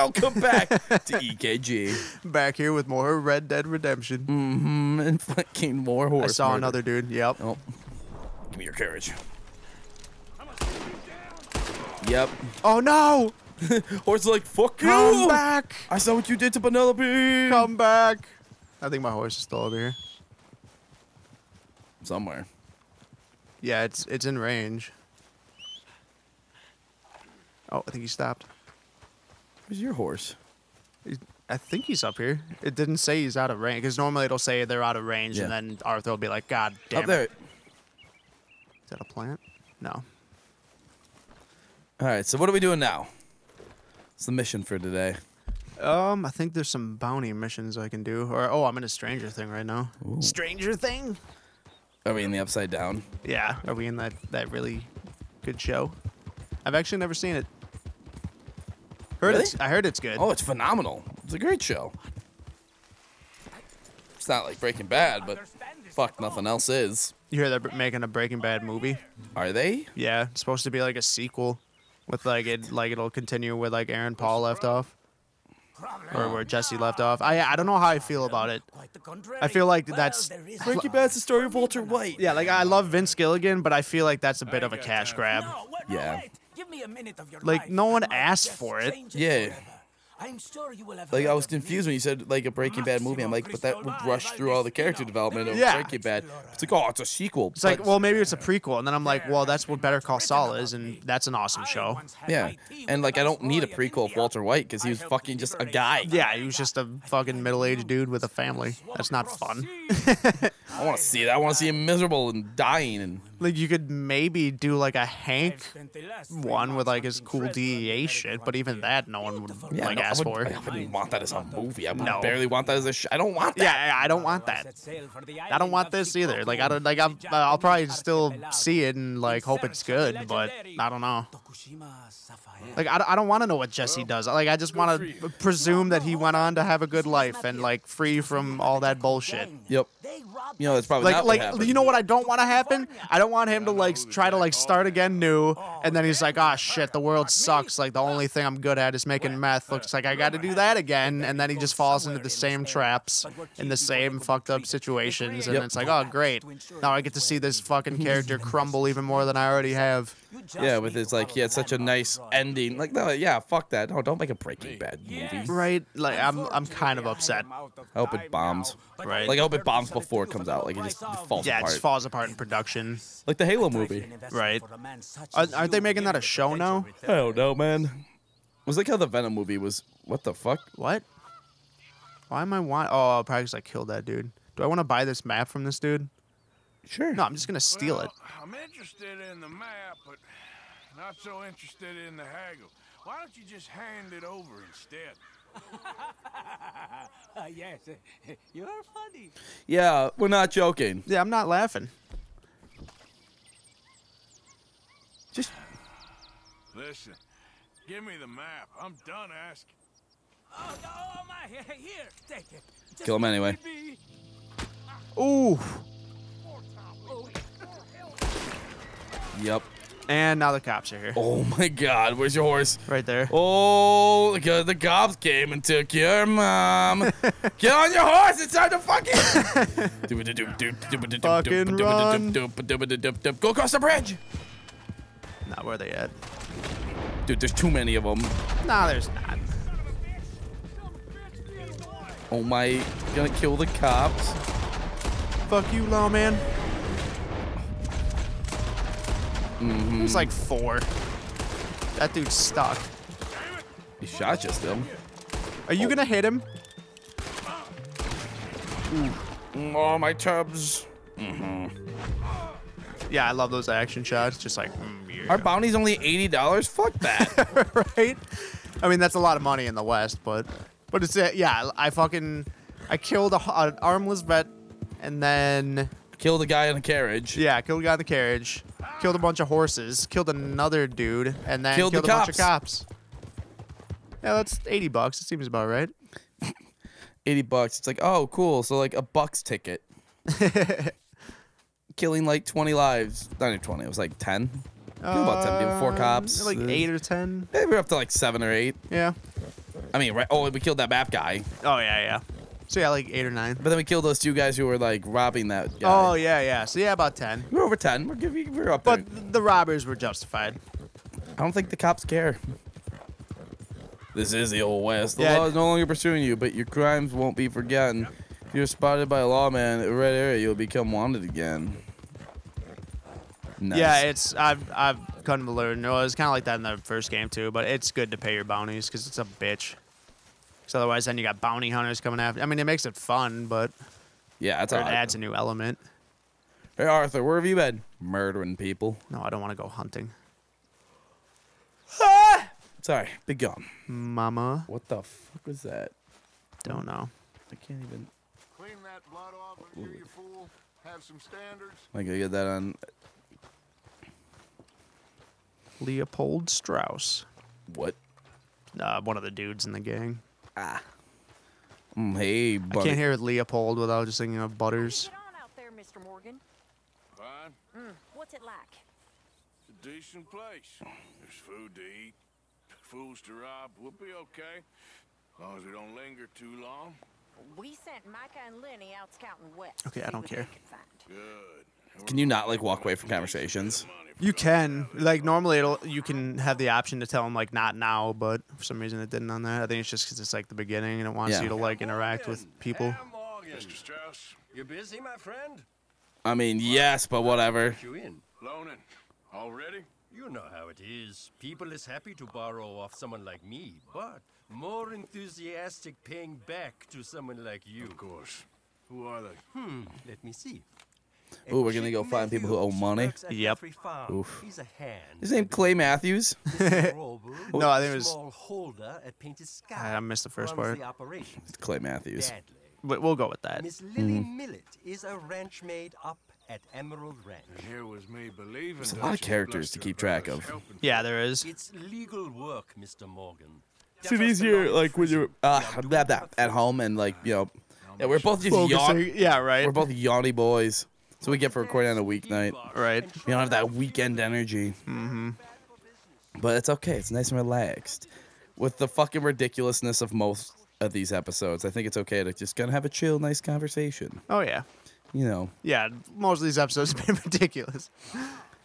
Welcome back to EKG. Back here with more Red Dead Redemption. Mm-hmm. And fucking more horse. I saw another dude. Yep. Oh. Give me your carriage. Yep. Oh no! Horse is like, fuck you! Come back! I saw what you did to Penelope! Come back! I think my horse is still over here. Somewhere. Yeah, it's in range. Oh, I think he stopped. Where's your horse? I think he's up here. It didn't say he's out of range, because normally it'll say they're out of range, yeah. And then Arthur will be like, God damn it. Is that a plant? No. All right, so what are we doing now? What's the mission for today? I think there's some bounty missions I can do. Or oh, I'm in a Stranger Thing right now. Ooh. Stranger Thing? Are we in the Upside Down? Yeah. Are we in that really good show? I've actually never seen it. I heard it's good. Oh, it's phenomenal. It's a great show. It's not like Breaking Bad, but fuck, nothing else is. You hear they're making a Breaking Bad movie? Are they? Yeah. It's supposed to be like a sequel. With it'll continue where like Aaron Paul left off, or where Jesse left off. I don't know how I feel about it. I feel like that's Breaking Bad's the story of Walter White. Yeah, like I love Vince Gilligan, but I feel like that's a bit of a cash grab. Yeah. Like no one asked for it. Yeah. Like I was confused when you said like a Breaking Bad movie. I'm like, but that would rush through all the character development of Breaking Bad. It's like, oh, it's a sequel. It's like, well, maybe it's a prequel, and then I'm like, well, that's what Better Call Saul is, and that's an awesome show. Yeah, and like I don't need a prequel of Walter White because he was fucking just a guy. Yeah, he was just a fucking middle-aged dude with a family. That's not fun. I want to see that. I want to see him miserable and dying. And like you could maybe do like a Hank one with like his cool DEA shit, but even that, no one would like ask. I wouldn't want that as a movie. I would barely want that as a I don't want that. Yeah, I don't want that. I don't want this either. Like I don't like I'll probably still see it and like hope it's good, but I don't know. Like I don't want to know what Jesse does. Like I just want to presume that he went on to have a good life and like free from all that bullshit. Yep. You know, that's probably not what happened. You know what I don't want to happen? I don't want him to like try to like start again new, and then he's like, ah, shit, the world sucks. Like the only thing I'm good at is making meth. Looks like I got to do that again, and then he just falls into the same traps in the same fucked up situations, and it's like, oh great, now I get to see this fucking character crumble even more than I already have. Yeah, with his like, yeah, it's such a nice ending. Like, no, yeah, fuck that. No, don't make a Breaking Bad movie. Right? Like, I'm kind of upset. I hope it bombs. Right? Like, I hope it bombs before it comes out. Like, it just falls apart. Yeah, it just falls apart in production. Like the Halo movie. Right. Aren't they making that a show now? I don't know, man. It was like how the Venom movie was. What the fuck? What? Why am I want? Oh, I'll probably just like kill that dude. Do I want to buy this map from this dude? Sure. No, I'm just gonna steal it. I'm interested in the map, but not so interested in the haggle. Why don't you just hand it over instead? Yes, you're funny. Yeah, we're not joking. Yeah, I'm not laughing. Just listen. Give me the map. I'm done asking. Oh no, oh my! Here, take it. Just kill him anyway. Ooh. Yep. And now the cops are here. Oh my God! Where's your horse? Right there. Oh, the cops came and took your mom. Get on your horse! It's time to fucking fucking run. Go across the bridge. Not where they at. Dude, there's too many of them. Nah, there's not. Oh my! Gonna kill the cops. Fuck you, lawman. Mm-hmm. It's like four. That dude's stuck. He shot just him. Are you gonna hit him? Ooh. Oh, my tubs. Mm-hmm. Yeah, I love those action shots. Just like, our bounty's only $80. Fuck that. Right? I mean, that's a lot of money in the West, but it's yeah. I killed an armless vet, and then killed a guy in a carriage. Yeah, killed a guy in the carriage. Killed a bunch of horses. Killed another dude, and then killed a bunch of cops. Yeah, that's $80. It seems about right. $80. It's like, oh, cool. So like a buck's ticket. Killing like 20 lives. Not even 20. It was like 10. About 10 people. 4 cops. Like 8 or 10. Maybe we're up to like 7 or 8. Yeah. I mean, right? Oh, we killed that BAP guy. Oh, yeah. So, yeah, like 8 or 9. But then we killed those two guys who were, like, robbing that guy. Oh, yeah. So, yeah, about 10. We're over 10. We're up there. But the robbers were justified. I don't think the cops care. This is the old West. The law is no longer pursuing you, but your crimes won't be forgotten. Yep. If you're spotted by a lawman at a red area, you'll become wanted again. Nice. Yeah, it's I've come to learn. No, it was kind of like that in the first game too, but it's good to pay your bounties because it's a bitch. Because otherwise, then you got bounty hunters coming after. I mean, it makes it fun, but yeah, that's it adds a new element. Hey Arthur, where have you been? Murdering people. No, I don't want to go hunting. Ah! Sorry, big gum. Mama. What the fuck was that? Don't know. I can't even. Clean that blood off of you, you fool. Have some standards. I gotta get that on. Leopold Strauss. What? One of the dudes in the gang. Ah. Hey, buddy. I can't hear Leopold without just thinking of Butters. How do you get on out there, Mr. Morgan? Fine. What's it like? It's a decent place. There's food to eat. Fools to rob. We'll be okay. As long as we don't linger too long. We sent Micah and Lenny out scouting west. Okay, I don't care. Good. Can you not, like, walk away from conversations? You can. Like, normally you can have the option to tell them, like, not now, but for some reason it didn't on that. I think it's just because it's, like, the beginning and it wants you to, like, interact with people. Mr. Strauss, you busy, my friend? I mean, yes, but whatever. You in? Loaning. Already? You know how it is. People is happy to borrow off someone like me, but more enthusiastic paying back to someone like you. Of course. Who are they? Let me see. Ooh, we're gonna go find people who owe money. Yep. Oof. He's a hand. His name Clay Matthews. No, I think it was. I missed the first part. It's Clay Matthews. But we'll go with that. Miss Lily Millet is a ranch maid up at Emerald Ranch. Here was me believing. There's a lot of characters to keep track of. Yeah, there is. It's legal work, Mr. Morgan. It's easier, like, when you're at home and, like, you know. Yeah, we're both just yawning. Yeah, right. We're both yawny boys. So we get for recording on a weeknight. Right. You don't have that weekend energy. Mm-hmm. But it's okay. It's nice and relaxed. With the fucking ridiculousness of most of these episodes, I think it's okay to just kind of have a chill, nice conversation. Oh, yeah. You know. Yeah, most of these episodes have been ridiculous.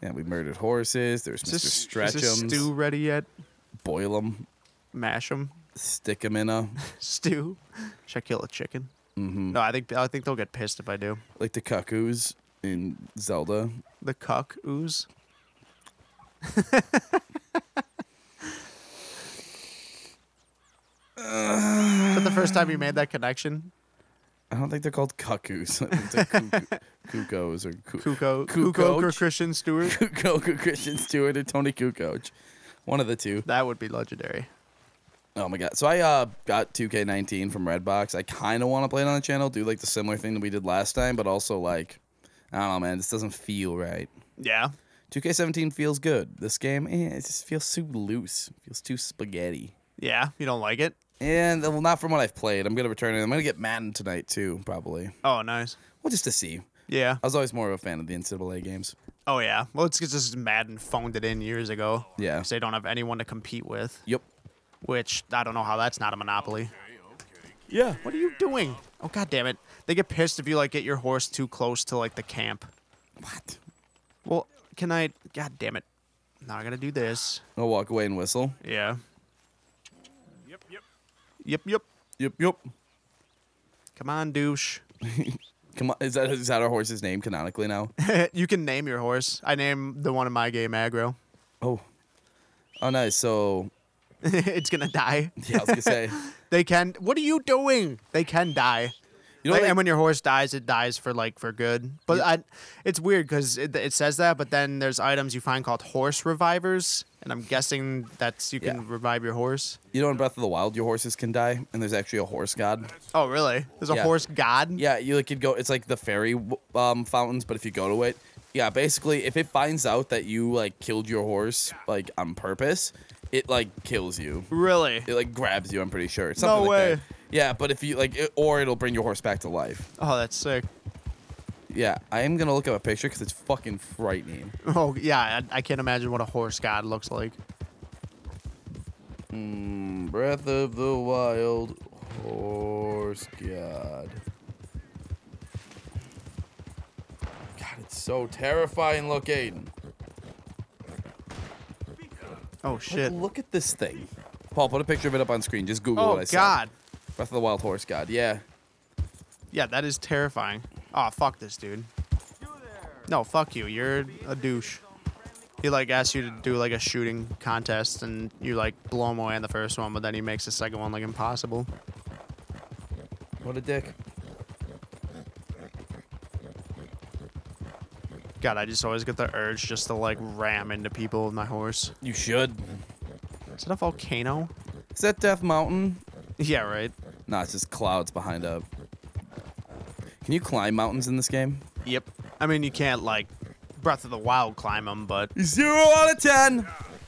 Yeah, we murdered horses. There's Mr. Stretch'ems. Is this stew ready yet? Boil them. Mash them. Stick them in a... stew. Should I kill a chicken? Mm-hmm. No, I think they'll get pissed if I do. Like the cuckoos in Zelda. The cuckoos? Is that the first time you made that connection? I don't think they're called cuckoos. Cuckoos or Kukoc or Christian Stewart. Kukoc or Christian Stewart or Tony Kukoc, one of the two. That would be legendary. Oh my god! So I got 2K19 from Redbox. I kind of want to play it on the channel, do like the similar thing that we did last time, but also like, I don't know, man, this doesn't feel right. Yeah. 2K17 feels good. This game, it just feels too loose. It feels too spaghetti. Yeah, you don't like it. And well, not from what I've played. I'm gonna return it. I'm gonna get Madden tonight too, probably. Oh, nice. Well, just to see. Yeah. I was always more of a fan of the NCAA games. Oh yeah. Well, it's just Madden phoned it in years ago. Yeah. Because they don't have anyone to compete with. Yep. Which I don't know how that's not a monopoly. Okay. Yeah. What are you doing? Oh god damn it! They get pissed if you like get your horse too close to like the camp. What? Well, can I? God damn it! Now I gotta do this. I'll walk away and whistle. Yeah. Yep. Come on, douche. Come on. Is that our horse's name canonically now? You can name your horse. I named the one in my game Aggro. Oh. Oh, nice. So. It's gonna die. Yeah, I was gonna say. They can. What are you doing? They can die. You know, like, and when your horse dies, it dies for like for good. But yeah. It's weird because it says that, but then there's items you find called horse revivers. And I'm guessing that's you can revive your horse. You know, in Breath of the Wild, your horses can die, and there's actually a horse god. Oh, really? There's a horse god? Yeah, you like could go. It's like the fairy fountains, but if you go to it, yeah, basically, if it finds out that you like killed your horse like on purpose, it like kills you. Really? It like grabs you. I'm pretty sure. It's something like that. Yeah, but if you like, or it'll bring your horse back to life. Oh, that's sick. Yeah, I am going to look up a picture because it's fucking frightening. Oh, yeah, I can't imagine what a horse god looks like. Breath of the Wild Horse God. God, it's so terrifying looking. Oh shit! Like, look at this thing. Paul, put a picture of it up on screen. Just Google what I said. Oh God! Breath of the Wild Horse God. Yeah. Yeah, that is terrifying. Oh fuck this dude. No, fuck you. You're a douche. He like asks you to do like a shooting contest, and you like blow him away on the first one, but then he makes the second one like impossible. What a dick. God, I just always get the urge just to like ram into people with my horse. You should. Is that a volcano? Is that Death Mountain? Yeah, right. Nah, it's just clouds behind a... Can you climb mountains in this game? Yep. I mean, you can't like... Breath of the Wild climb them, but 0 out of 10.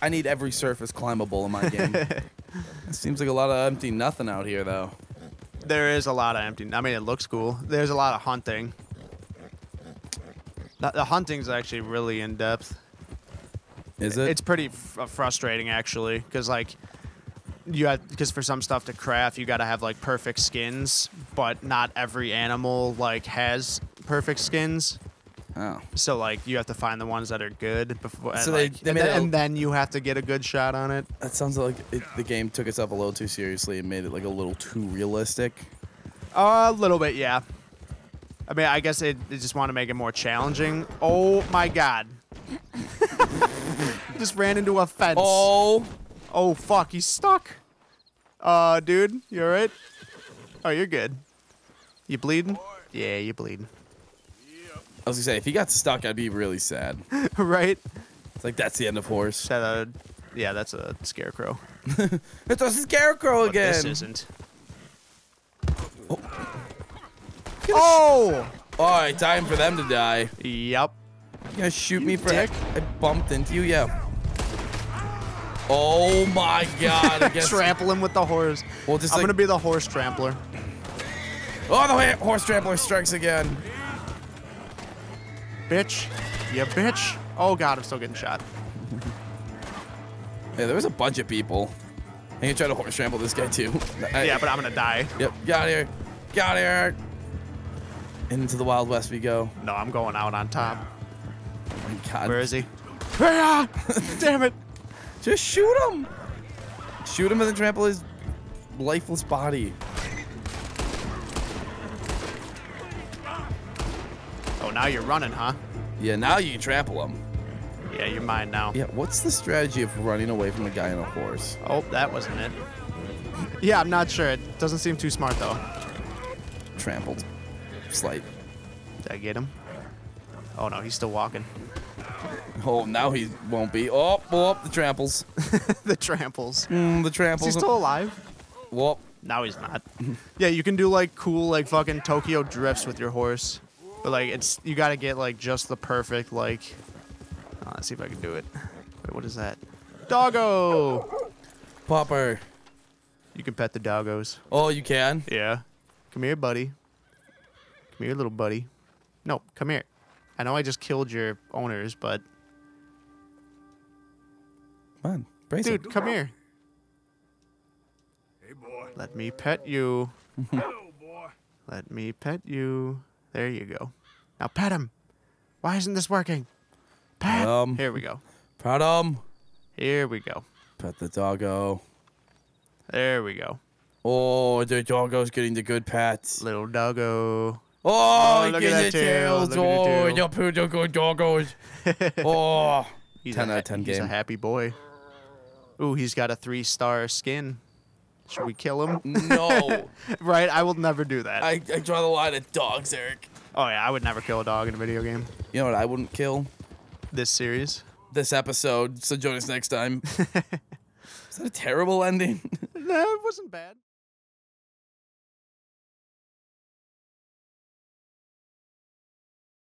I need every surface climbable in my game. It seems like a lot of empty nothing out here, though. There is a lot of empty. I mean, it looks cool. There's a lot of hunting. The hunting's actually really in depth. Is it? It's pretty frustrating actually, because like for some stuff to craft, you got to have like perfect skins, but not every animal like has perfect skins. Oh. So like you have to find the ones that are good before, so and then you have to get a good shot on it. That sounds like the game took itself a little too seriously and made it like a little too realistic. A little bit, yeah. I mean, I guess they just want to make it more challenging. Oh my God! Just ran into a fence. Oh, oh fuck, he's stuck. Dude, you all right? Oh, you're good. You bleeding? Yeah, you bleeding. I was gonna say, if he got stuck, I'd be really sad. Right? It's like, that's the end of horse. Yeah, that's a scarecrow. It's a scarecrow again! But this isn't. Oh! Oh! Alright, time for them to die. Yep. You gonna shoot me, Frick? I bumped into you, yeah. Oh my God. I guess... Trample him with the horse. Well, just I'm gonna be the horse trampler. Oh, the horse trampler strikes again. Bitch. Yeah, bitch. Oh, God, I'm still getting shot. Yeah, there was a bunch of people. I'm going to try to horse trample this guy, too. Yeah, but I'm going to die. Yep. Get out of here. Get out of here. Into the Wild West we go. No, I'm going out on top. Oh, my God. Where is he? Damn it. Just shoot him. Shoot him and then trample his lifeless body. Now you're running, huh? Yeah, now you trample him. Yeah, you're mine now. Yeah, what's the strategy of running away from a guy on a horse? Oh, that wasn't it. Yeah, I'm not sure. It doesn't seem too smart, though. Trampled. Slight. Did I get him? Oh, no, he's still walking. Oh, now he won't be. Oh, oh, the tramples. The tramples. The tramples. Is he still alive? Whoop. Now he's not. Yeah, you can do, like, cool, like, fucking Tokyo drifts with your horse. But like you gotta get like just the perfect like. Oh, let's see if I can do it. Wait, what is that? Doggo. Popper. You can pet the doggos. Oh, you can. Yeah. Come here, buddy. Come here, little buddy. No, come here. I know I just killed your owners, but. Come on, brace it. Dude, come here. Hey, boy. Let me pet you. Hello, boy. Let me pet you. There you go. Now pet him. Why isn't this working? Pet him. Here we go. Pet him. Here we go. Pet the doggo. There we go. Oh, the doggo's getting the good pets. Little doggo. Oh, look at the tails. Oh, the good doggos. Oh. 10 out of 10 game. He's a happy boy. Ooh, he's got a 3-star skin. Should we kill him? No. Right? I will never do that. I draw the line at dogs, Eric. Oh, yeah. I would never kill a dog in a video game. You know what I wouldn't kill? This series. This episode. So join us next time. Is that a terrible ending? No, it wasn't bad.